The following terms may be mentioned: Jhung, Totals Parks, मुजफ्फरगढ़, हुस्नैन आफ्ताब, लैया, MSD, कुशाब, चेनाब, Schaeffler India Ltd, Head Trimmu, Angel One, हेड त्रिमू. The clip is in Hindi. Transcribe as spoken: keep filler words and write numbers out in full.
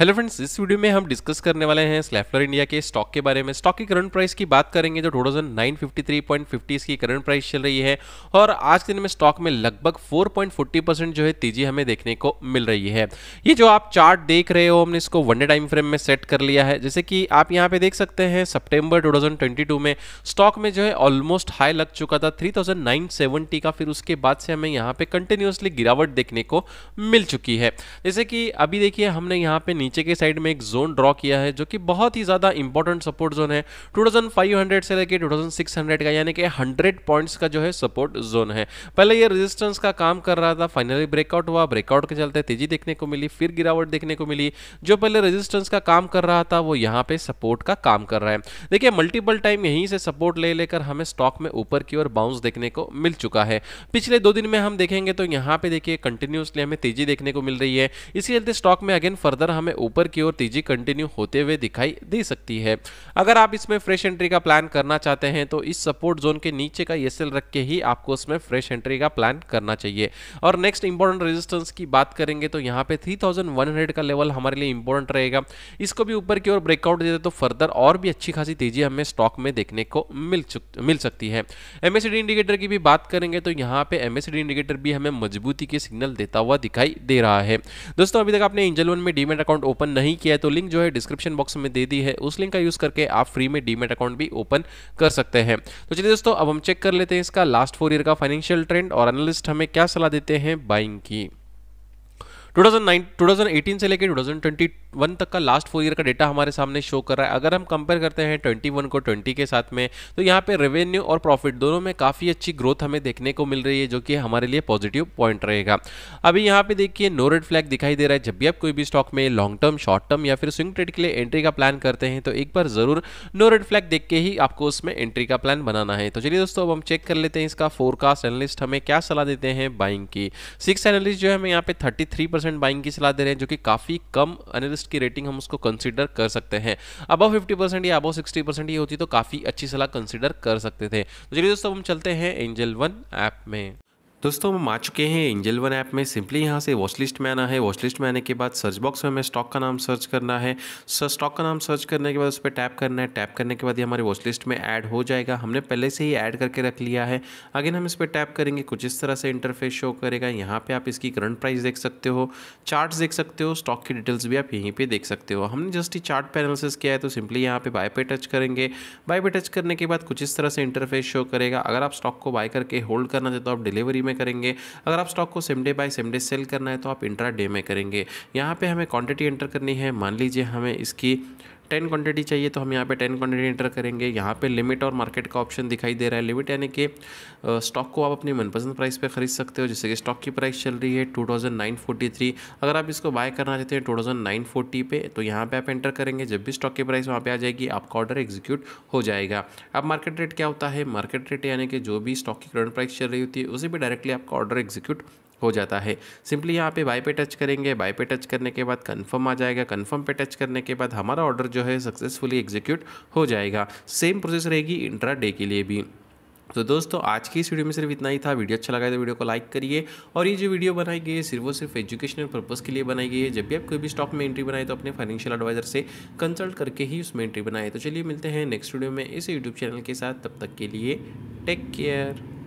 हेलो फ्रेंड्स, इस वीडियो में हम डिस्कस करने वाले हैं Schaeffler इंडिया के स्टॉक के बारे में। स्टॉक की करंट प्राइस की बात करेंगे तो उनतीस सौ तिरेपन पॉइंट पचास इसकी करंट प्राइस चल रही है और आज के दिन में स्टॉक में लगभग चार पॉइंट चालीस परसेंट जो है तेजी हमें देखने को मिल रही है। ये जो आप चार्ट देख रहे हो हमने इसको वन डे टाइम फ्रेम में सेट कर लिया है। जैसे कि आप यहाँ पे देख सकते हैं सितंबर दो हज़ार बाईस में स्टॉक में जो है ऑलमोस्ट हाई लग चुका था उनतालीस सौ सत्तर का, फिर उसके बाद से हमें यहाँ पे कंटिन्यूसली गिरावट देखने को मिल चुकी है। जैसे कि अभी देखिए हमने यहाँ पे नीचे के साइड में एक जोन ड्रॉ किया है जो कि बहुत ही ज्यादा इंपॉर्टेंट सपोर्ट जोन है पच्चीस सौ से लेके छब्बीस सौ का, यानी कि सौ पॉइंट्स का जो है सपोर्ट जोन है। पहले ये रेजिस्टेंस का काम कर रहा था, फाइनली ब्रेकआउट हुआ, ब्रेकआउट के चलते तेजी देखने को मिली, फिर गिरावट देखने को मिली। जो पहले रेजिस्टेंस का काम कर रहा था वो यहाँ पे सपोर्ट का काम कर रहा है। देखिए मल्टीपल टाइम यहीं से सपोर्ट ले लेकर हमें स्टॉक में ऊपर की ओर बाउंस देखने को मिल चुका है। पिछले दो दिन में हम देखेंगे तो यहाँ पे देखिए कंटिन्यूसली हमें तेजी देखने को मिल रही है। इसी चलते स्टॉक में अगेन फर्दर हमें ऊपर की ओर तेजी कंटिन्यू होते हुए दिखाई दे सकती है। अगर आप इसमें फ्रेश एंट्री का प्लान करना चाहते हैं तो इस सपोर्ट जोन के नीचे का एसएल रख के ही आपको उसमें फ्रेश एंट्री का प्लान करना चाहिए। और नेक्स्ट इंपॉर्टेंट रेजिस्टेंस की बात करेंगे तो यहाँ पे इकतीस सौ का लेवल हमारे लिए इंपॉर्टेंट रहेगा। इसको भी ऊपर की ओर ब्रेकआउट देते तो फर्दर और भी अच्छी खासी तेजी हमें स्टॉक में देखने को मिल मिल सकती है। एमएसडी इंडिकेटर की भी बात करेंगे तो यहाँ पे एमएसडी इंडिकेटर भी हमें मजबूती के सिग्नल देता हुआ दिखाई दे रहा है। दोस्तों, अभी तक आपने एंजल वन में डीमैट अकाउंट ओपन नहीं किया है तो लिंक जो है डिस्क्रिप्शन बॉक्स में दे दी है, उस लिंक का यूज करके आप फ्री में डीमैट अकाउंट भी ओपन कर सकते हैं। तो चलिए दोस्तों, अब हम चेक कर लेते हैं इसका लास्ट फोर ईयर का फाइनेंशियल ट्रेंड और एनालिस्ट हमें क्या सलाह देते हैं बाइंग की। दो हज़ार अठारह से लेकर दो हज़ार इक्कीस तक का लास्ट फोर ईयर का डेटा हमारे सामने शो कर रहा है। अगर हम कंपेयर करते हैं इक्कीस को बीस के साथ में तो यहाँ पे रेवेन्यू और प्रॉफिट दोनों में काफ़ी अच्छी ग्रोथ हमें देखने को मिल रही है, जो कि हमारे लिए पॉजिटिव पॉइंट रहेगा। अभी यहाँ पे देखिए नो रेड फ्लैग दिखाई दे रहा है। जब भी आप कोई भी स्टॉक में लॉन्ग टर्म, शॉर्ट टर्म या फिर स्विंग ट्रेड के लिए एंट्री का प्लान करते हैं तो एक बार ज़रूर नो रेड फ्लैग देख के ही आपको उसमें एंट्री का प्लान बनाना है। तो चलिए दोस्तों, अब हम चेक कर लेते हैं इसका फोरकास्ट एनालिस्ट हमें क्या सलाह देते हैं बाइंग की। सिक्स एनालिस्ट जो है हमें यहाँ पे थर्टी थ्री बाइंग की सलाह दे रहे हैं, जो कि काफी कम एनालिस्ट की रेटिंग हम उसको कंसीडर कर सकते हैं। अबव पचास परसेंट या अबव साठ परसेंट ये होती तो काफी अच्छी सलाह कंसीडर कर सकते थे। तो चलिए दोस्तों, हम चलते हैं एंजल वन ऐप में। दोस्तों, हम आ चुके हैं एंजल वन ऐप में। सिंपली यहाँ से वॉच लिस्ट में आना है। वॉच लिस्ट में आने के बाद सर्च बॉक्स में हमें स्टॉक का नाम सर्च करना है। स्टॉक का नाम सर्च करने के बाद उस पर टैप करना है। टैप करने के बाद ये हमारे वॉच लिस्ट में ऐड हो जाएगा। हमने पहले से ही ऐड करके रख लिया है। अगेन हम इस पर टैप करेंगे, कुछ इस तरह से इंटरफेस शो करेगा। यहाँ पर आप इसकी करंट प्राइस देख सकते हो, चार्ट देख सकते हो, स्टॉक की डिटेल्स भी आप यहीं पर देख सकते हो। हमने जस्ट ही चार्ट पे एनालिसिस किया है तो सिंपली यहाँ पर बाय पे टच करेंगे। बाय पे टच करने के बाद कुछ इस तरह से इंटरफेस शो करेगा। अगर आप स्टॉक को बाय करके होल्ड करना चाहते हो आप डिलीवरी करेंगे। अगर आप स्टॉक को same day buy same day sell करना है तो आप इंट्रा डे में करेंगे। यहाँ पे हमें क्वांटिटी एंटर करनी है। मान लीजिए हमें इसकी टेन क्वांटिटी चाहिए तो हम यहाँ पे टेन क्वांटिटी एंटर करेंगे। यहाँ पे लिमिट और मार्केट का ऑप्शन दिखाई दे रहा है। लिमिट यानी कि स्टॉक को आप अपनी मनपसंद प्राइस पे खरीद सकते हो, जैसे कि स्टॉक की प्राइस चल रही है उनतीस सौ तैंतालीस। अगर आप इसको बाय करना चाहते हैं उनतीस सौ चालीस पे तो यहाँ पे आप एंटर करेंगे। जब भी स्टॉक की प्राइस वहाँ पर आ जाएगी आपका ऑर्डर एग्जीक्यूट हो जाएगा। अब मार्केट रेट क्या होता है? मार्केट रेट यानी कि जो भी स्टॉक की करंट प्राइस चल रही होती है उसी पर डायरेक्टली आपका ऑर्डर एग्जीक्यूट हो जाता है। सिंपली यहाँ पे बाय पे टच करेंगे। बाय पे टच करने के बाद कंफर्म आ जाएगा। कंफर्म पे टच करने के बाद हमारा ऑर्डर जो है सक्सेसफुली एग्जीक्यूट हो जाएगा। सेम प्रोसेस रहेगी इंट्रा डे के लिए भी। तो दोस्तों, आज की इस वीडियो में सिर्फ इतना ही था। वीडियो अच्छा लगा है तो वीडियो को लाइक करिए। और ये जो वीडियो बनाई गई है सिर्फ और सिर्फ एजुकेशनल पर्पज़ के लिए बनाई गई है। जब भी आप कोई भी स्टॉक में एंट्री बनाए तो अपने फाइनेंशियल एडवाइजर से कंसल्ट करके ही उसमें एंट्री बनाए। तो चलिए मिलते हैं नेक्स्ट वीडियो में इस यूट्यूब चैनल के साथ। तब तक के लिए टेक केयर।